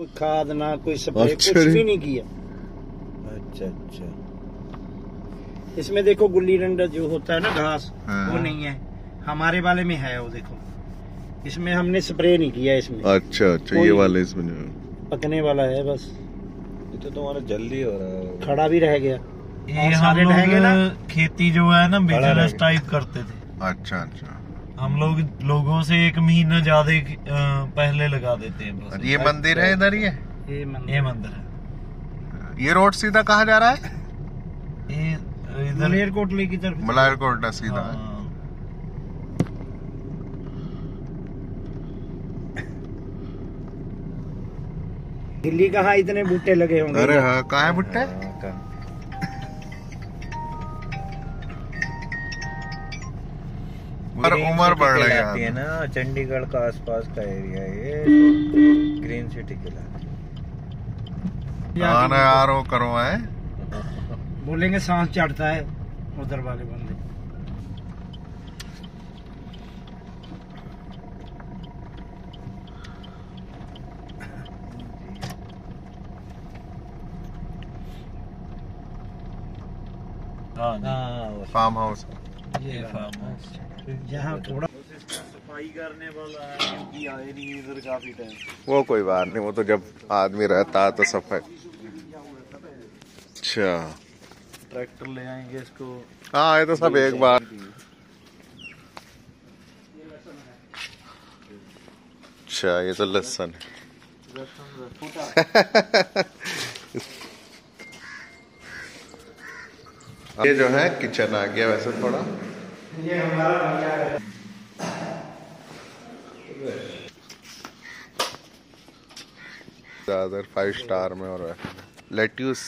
कोई खाद ना कोई स्प्रे कुछ भी नहीं किया। अच्छा अच्छा, इसमें देखो गुल्ली डंडा जो होता है ना घास, वो नहीं है हमारे वाले में है, वो देखो इसमें हमने स्प्रे नहीं किया इसमें। अच्छा अच्छा, ये वाले इसमें पकने वाला है बस। ये तो तुम्हारा जल्दी हो रहा है, खड़ा भी रह गया। ये हम लोग ना खेती जो है ना बिजनेस टाइप करते थे। अच्छा अच्छा, हम लोग लोगों से एक महीना ज्यादा पहले लगा देते हैं। ये मंदिर है इधर, ये मंदिर है। ये रोड सीधा कहाँ जा रहा है? ये ग्वालियर कोटले की तरफ, ग्वालियर कोटला सीधा। दिल्ली कहाँ इतने बूटे लगे होंगे। अरे हाँ, कहाँ है बूटे? और उम्र बढ़ रही है ना। चंडीगढ़ का आसपास का एरिया ये ग्रीन सिटी कहलाता है यार। वो करो है बोलेंगे सांस चढ़ता है उधर वाले बंदे। फार्म हाउस, ये फार्म हाउस यहाँ थोड़ा सफाई करने वाला है क्योंकि आए नहीं इधर काफी टाइम। वो कोई बात नहीं, वो तो जब आदमी रहता है तो सफाई। अच्छा, ट्रैक्टर ले आएंगे इसको। हाँ, ये तो सब एक बार। अच्छा, ये तो लहसुन है। ये जो है किचन आ गया वैसे थोड़ा। ये हमारा भैया है। ज्यादातर 5 स्टार में और लेट्यूस